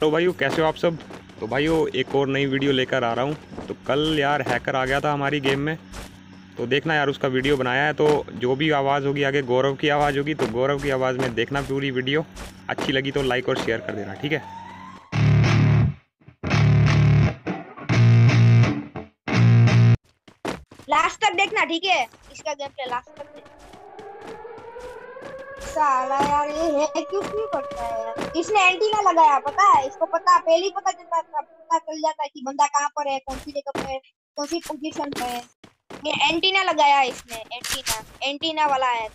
तो भाइयों कैसे हो आप सब। तो भाइयों एक और नई वीडियो लेकर आ रहा हूँ। तो कल यार हैकर आ गया था हमारी गेम में, तो देखना यार उसका वीडियो बनाया है। तो जो भी आवाज़ होगी आगे गौरव की आवाज़ होगी, तो गौरव की आवाज़ में देखना पूरी वीडियो। अच्छी लगी तो लाइक और शेयर कर देना, ठीक है। लास्ट तक देखना, ठीक है। इसका गेम प्ले लास्ट तक साला यार ये है क्यों करता है यार। इसने एंटी ना लगाया, पता है इसको, पता पहले पता चलता था, पता चल जाता है कि बंदा कहां पर है, कौन सी जगह पे है, कौन सी पोजीशन पे है। ये एंटीना लगाया इसने, एंटीना वाला है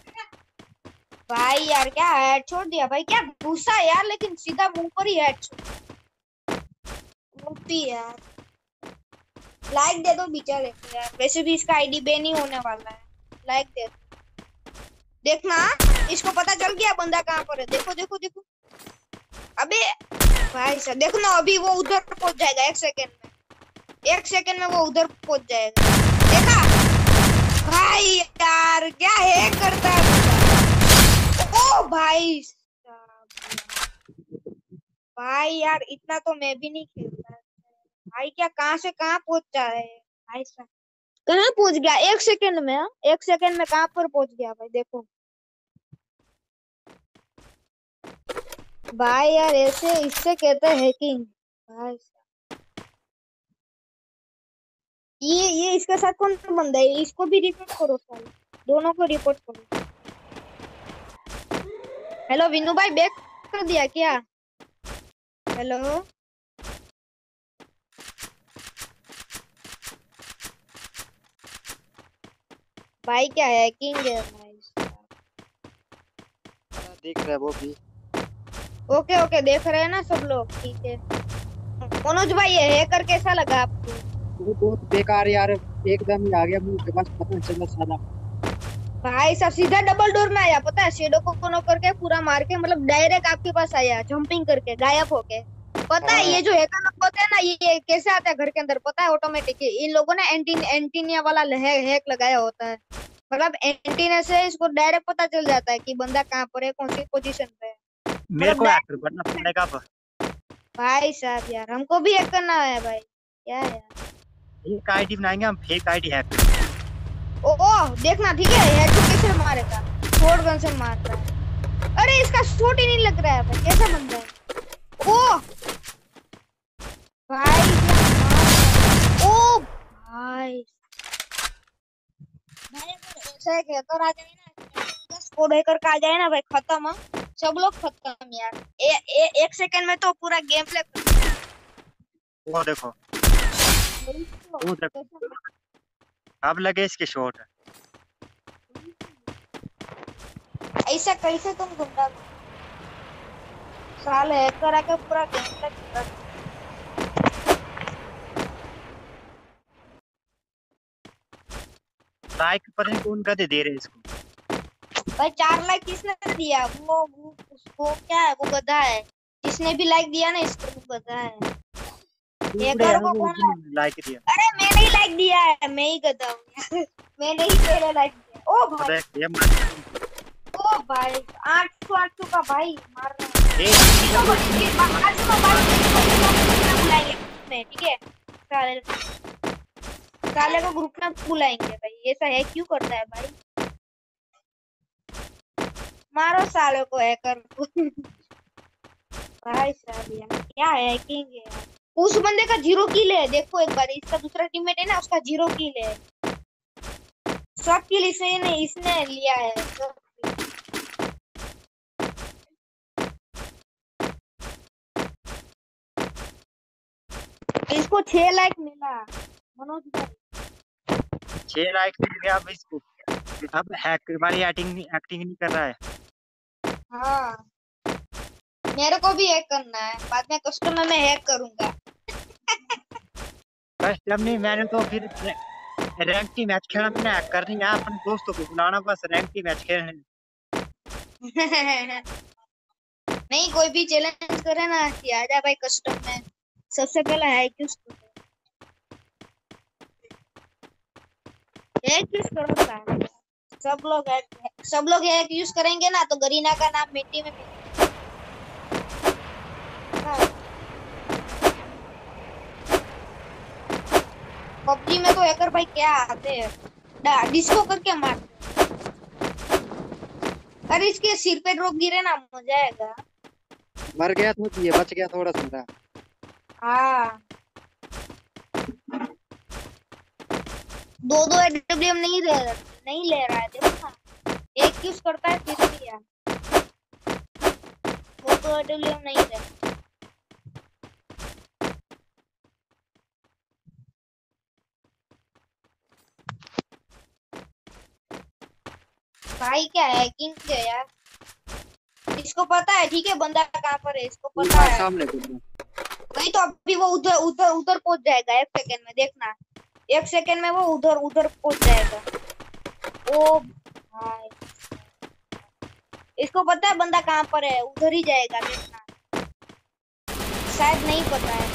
भाई। यार क्या हेड छोड़ दिया भाई, क्या गुस्सा यार, लेकिन सीधा मुंह पर ही हेड छोड़ मुंह यार। लाइक दे दो बेचारे को यार, वैसे भी इसका आईडी बैन ही होने वाला है। लाइक दे दो। देखना इसको पता चल गया बंदा कहां पर है। देखो देखो देखो, अबे भाई साहब देखो ना, अभी वो उधर पहुंच जाएगा एक सेकंड में वो उधर पहुंच जाएगा। देखा भाई यार क्या है करता है। ओ भाई साहब, भाई यार इतना तो मैं भी नहीं खेलता भाई। क्या कहाँ से कहाँ पहुंच जा रहे हैं भाई साहब, कहाँ पहुंच गया एक सेकंड में कहाँ पर पहुंच गया भाई। देखो भाई यार ऐसे इससे कहते हैं हैकिंग भाई साहब। ये इसके साथ कौन सा बंदा है, इसको भी रिपोर्ट करो साले, दोनों को रिपोर्ट करो। हेलो विनू भाई, बैक कर दिया क्या। हेलो भाई क्या हैकिंग है भाई, देख रहा है वो भी। ओके देख रहे हैं ना सब लोग, ठीक है। मनोज भाई ये हैकर कैसा लगा आपको। वो बहुत बेकार यार, एकदम ही आ गया मुंह के पास, पता नहीं चला साला भाई साहब। सीधा डबल डोर में आया, पता है शेडो को कोन करके पूरा मार के, मतलब डायरेक्ट आपके पास आया जंपिंग करके गायब होके। पता है ये जो हैकर लोग होते हैं ना, ये कैसे आता है घर के अंदर, पता है ऑटोमेटिक। इन लोगों ने एंटीना वाला हैक लगाया होता है, मतलब एंटीना से इसको डायरेक्ट पता चल जाता है कि बंदा कहां पर है, कौन सी पोजीशन पे है। मेरे को हैक करना पड़ेगा भाई साहब, यार हमको भी हैक करना है भाई। क्या यार एक आईडी बनाएंगे हम, फेक आईडी हैक। ओह देखना, ठीक है हैक कैसे मारेगा, शॉट गन से मारता है। अरे इसका शॉट ही नहीं लग रहा है भाई, कैसा बंदा है। ओह भाई क्या, ओ भाई ऐसा है कि तो राजा ना स्कोर हैकर का आ जाए ना भाई, खत्म सब लोग खत्म यार। एक सेकंड में तो पूरा गेम प्ले। वो देखो अब लगे इसके शॉट। ऐसा कैसे तुम गुंडा साल हैकर आके पूरा गेम प्ले खत्म। लाइक पर ही कौन का दे रहे इसको भाई। 4 लाइक किसने दिया, वो उसको क्या है, वो गधा है। जिसने भी लाइक दिया ना इसको, वो गधा है। ये घर को कौन लाइक दिया। अरे मैंने ही लाइक दिया है, मैं ही गधा हूं यार, मैंने ही पहले लाइक दिया। ओ भाई 800 का भाई मार रहा है। ठीक है सारे साले को ग्रुप में बुलाएंगे भाई। ऐसा है क्यों करता है भाई, मारो सालों को हैकर को। भाई साहब यार क्या हैकिंग है। उस बंदे का 0 किल है, देखो एक बार। इसका दूसरा टीममेट है ना, उसका 0 किल है। सब किल इसने लिया है। इसको 6 लाइक मिला मनोज भाई, 6 लाइक मिल गया। अब इसको अब हैकर वाली एक्टिंग नहीं कर रहा है। हाँ मेरे को भी हैक करना है, बाद में कस्टम में हैक करूंगा। कस्टम नहीं, मैंने तो फिर रैंक की मैच खेलना, अपने हैक करनी है, अपने दोस्तों को बुलाना, बस रैंक की मैच खेलने। नहीं कोई भी चैलेंज करे ना कि आजा भाई कस्टम में, सबसे पहला हैक उसको करूंगा। सब लोग हैक यूज करेंगे ना, तो गरीना का नाम मिट्टी में मिलेगा। पबजी में तो हैकर भाई क्या आते हैं, डिस्को करके मारते। अरे इसके सिर पे ड्रॉप गिरे ना, मजा आएगा। मर गया तो ये बच गया थोड़ा सा। हाँ 2-2 एडब्ल्यूएम नहीं ले रहा है। देखो ना एक यूज करता है फिर भी यार 2-2 एडब्ल्यूएम नहीं ले रहा। भाई क्या हैकिंग है यार, इसको पता है ठीक है बंदा कहाँ पर है, इसको पता है सामने। वही तो अभी वो उधर उधर उधर पहुंच जाएगा 1 सेकंड में, देखना 1 सेकंड में वो उधर उधर पहुंच जाएगा। ओ भाई इसको पता है बंदा कहाँ पर है, उधर ही जाएगा देखना। शायद नहीं पता है,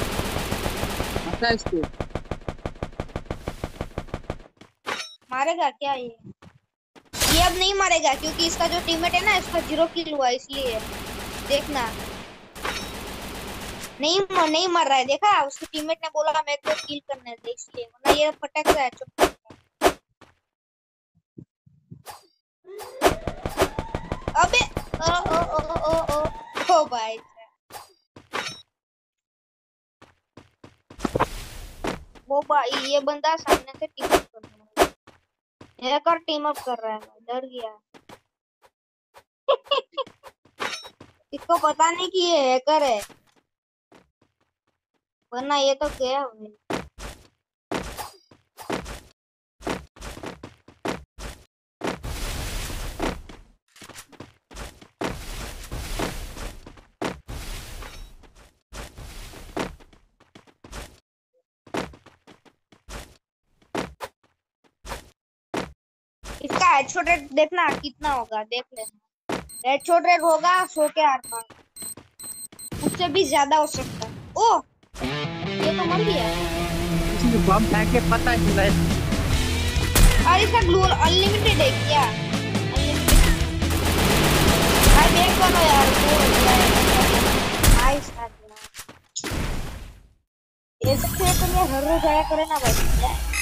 पता है इसको। मारेगा क्या ये अब नहीं मारेगा क्योंकि इसका जो टीममेट है ना इसका 0 किल हुआ, इसलिए देखना नहीं मर रहा है। देखा उसके टीममेट ने बोला मैं तो किल करने दे, इसलिए वरना ये पटक रहा है चुप। अबे ओ ओ ओ ओ ओ ओ भाई वो भाई ये बंदा सामने से टीममेट कर रहा है, एक और टीम अप कर रहा है, डर गया। इसको पता नहीं कि ये हैकर है, वरना ये तो गया हुआ। इसका हेडशॉट रेट देखना कितना होगा, देख लेना। हेडशॉट रेट होगा 100 के आसपास, उससे भी ज्यादा हो सकता है। ओ ये तो मर गया, इसने बम फेंक के पता नहीं चला। और इसका ग्लू अनलिमिटेड है क्या? अनलिमिटेड भाई देख करो यार, वो हो गया भाई साथ में। इससे तो मैं हर रोज आया करे ना भाई।